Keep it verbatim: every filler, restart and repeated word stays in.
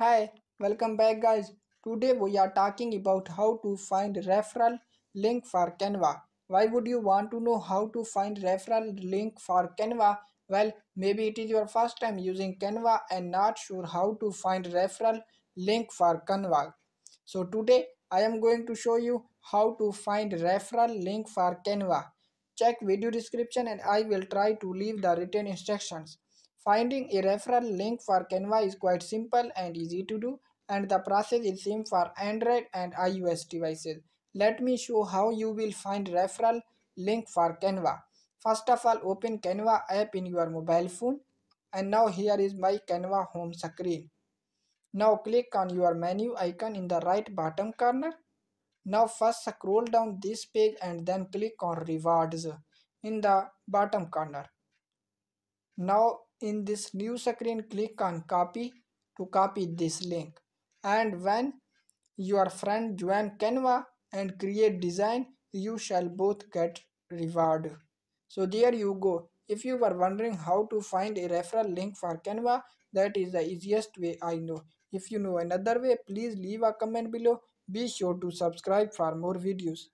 Hi, welcome back guys. Today we are talking about how to find referral link for Canva. Why would you want to know how to find referral link for Canva? Well, maybe it is your first time using Canva and not sure how to find referral link for Canva. So today I am going to show you how to find referral link for Canva. Check video description and I will try to leave the written instructions. Finding a referral link for Canva is quite simple and easy to do, and the process is same for Android and iOS devices. Let me show how you will find referral link for Canva. First of all, open Canva app in your mobile phone, and now here is my Canva home screen. Now click on your menu icon in the right bottom corner. Now first scroll down this page and then click on rewards in the bottom corner. Now in this new screen, click on copy to copy this link, and when your friend join Canva and create design, you shall both get reward. So there you go. If you were wondering how to find a referral link for Canva, that is the easiest way I know. If you know another way, please leave a comment below. Be sure to subscribe for more videos.